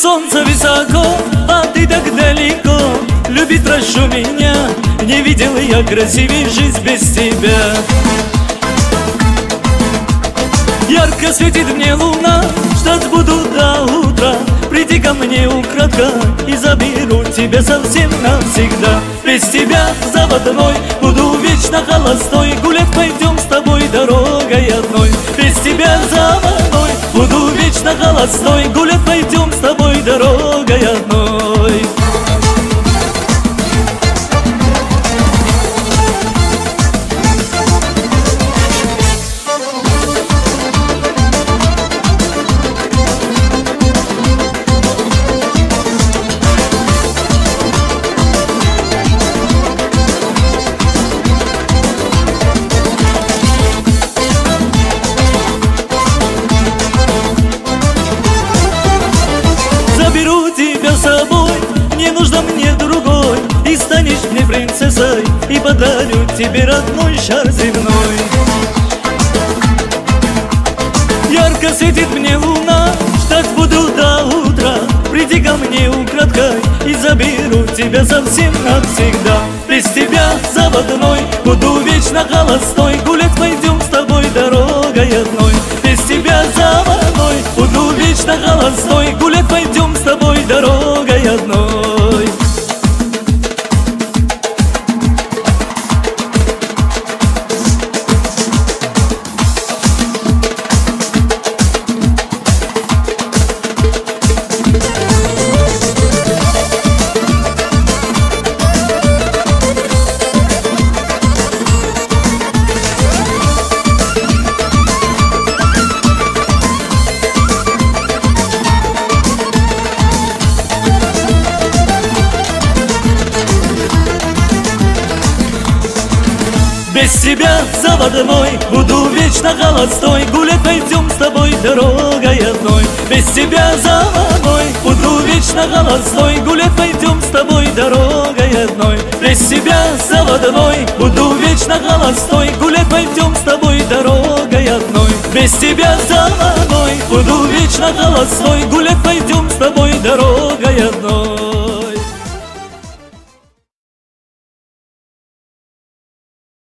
солнце высоко, а ты так далеко. Люби, прошу меня, не видел я красивей жизнь без тебя. Ярко светит мне луна, ждать буду до утра. Приди ко мне украдкой и заберу тебя совсем навсегда. Без тебя заводной, буду вечно холостой, гулять пойдем с тобой дорогой одной. Без тебя заводной, буду вечно холостой, гулять пойдем с тобой дорогой одной. И подарю тебе, родной, шар земной. Ярко светит мне луна, ждать буду до утра. Приди ко мне украдкой и заберу тебя совсем навсегда. Без тебя заводной, буду вечно холостой, гулять пойдем с тобой дорогой одной. Без тебя заводной, буду вечно холостой, гулять пойдем с тобой дорогой одной. Без тебя заводной, буду вечно холостой, гулять пойдем с тобой дорогой одной. Без тебя заводной, буду вечно холостой, гулять пойдем с тобой дорогой одной. Без тебя заводной, буду вечно холостой, гулять пойдем с тобой дорогой одной. Без тебя заводной, буду вечно холостой, гулять пойдем.